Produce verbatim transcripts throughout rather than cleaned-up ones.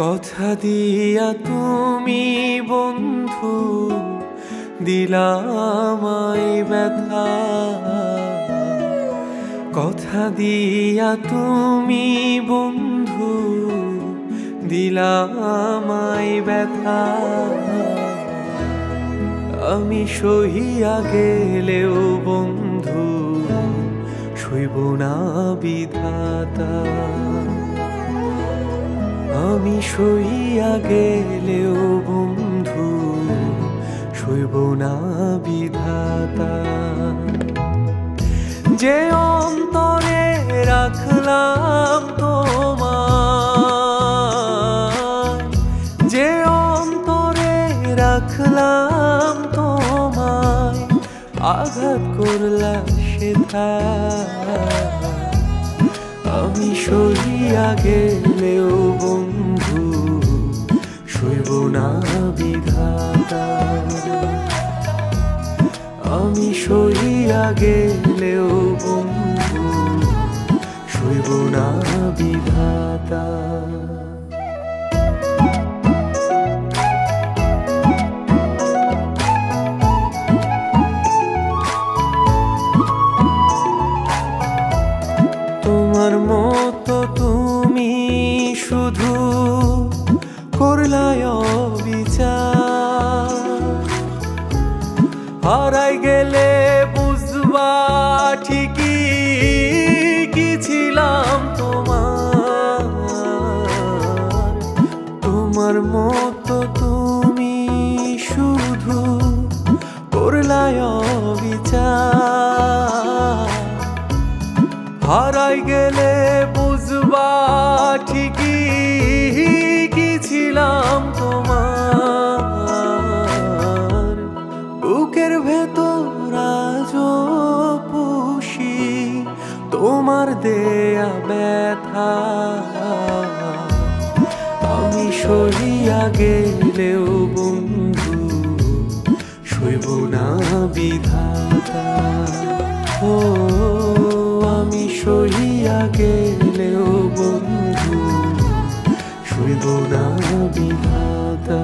कथा दिया तुमी बंधु दिला माई व्यथा, कथा दिया तुमी बंधु दिला माई व्यथा। आमी सहिया गेलेও बंधु সইব না বিধাতা, आमी সহিয়া গেলেও বন্ধু সইব না বিধাতা। যে অন্তরে রাখলাম তোমার, যে অন্তরে রাখলাম তোমায়, আঘাত করলা সেথা। आमी सहिया गेलेও बंधु সইব না বিধাতা, आमी সহিয়া গেলেও বন্ধু সইব না বিধাতা। তোমার মতো তুমি শুধু করলায় বিচার, হারাই গেলে বুঝবা ঠিকই কি ছিলাম তোমার। তোমার মতো তুমি শুধু করলায় বিচার, হারাই গেলে বুঝবা ঠিকই কি ছিলাম তোমার। বুকের ভেতর আজো পুষি তোমার দেয়া ব্যথা, আমি সহিয়া গেলেও বন্ধু সইব না বিধাতা। ও আমি সহিয়া গেলেও বন্ধু সইব না বিধাতা।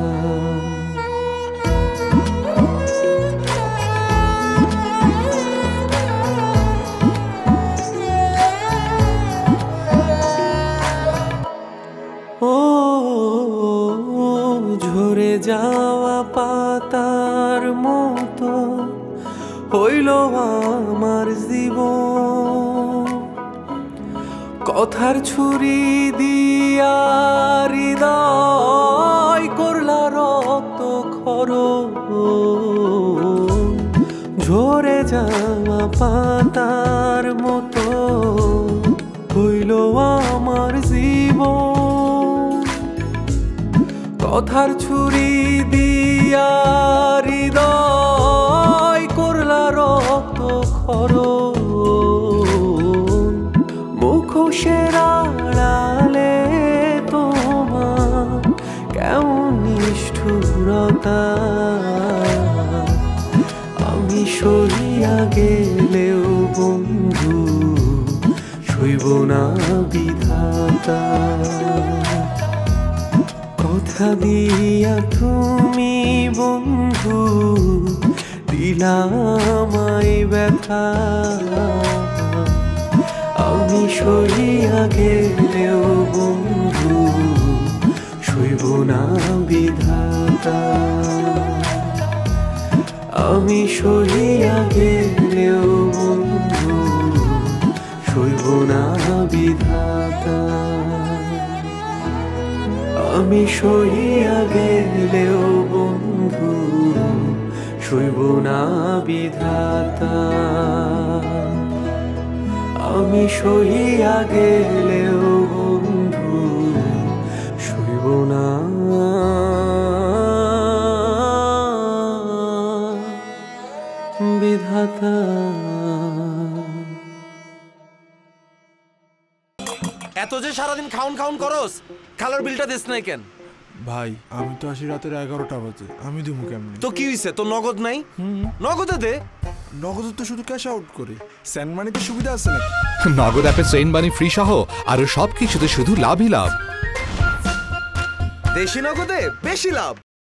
ও ঝরে যাওয়া পাতার মতো হইল আমার জীবন, কথার ছুরি দিয়া হৃদয় করলা রক্ত খরণ। ঝরে যাওয়া পাতার মতো হইল আমার জীবন, কথার ছুরি দিয়া হৃদয় করলা রক্ত খরণ। মুখোশের আড়ালে তোমার কেমন নিষ্ঠুরতা, আমি সহিয়া গেলেও বন্ধু সইব না বিধাতা। কথা দিয়া তুমি বন্ধু দিলা আমায় ব্যথা, আমি সহিয়া গেলেও বন্ধু সইব না বিধাতা, আমি সহিয়া গেলেও বন্ধু সইব না বিধাতা। আমি সহিয়া গেলেও বন্ধু সইব না বিধাতা, আমি সহিয়া গেলেও বন্ধু সইব না বিধাতা। এত যে সারাদিন খাউন খাউন করস, খালার বিলটা দিস নাই কেন? ভাই আমি তো আসি রাতের এগারোটা বাজে, আমি দিমু কেমনে? তো কি হইছে, তো নগদ নাই? নগদে দে। নগদ তো শুধু ক্যাশ আউট করি, সেন্ড মানিতে সুবিধা আছে নাকি? নগদ অ্যাপে সেন্ড মানি ফ্রি সহ আর সবকিছুতে শুধু লাভই লাভ। देशी नगदे बेशी लाभ।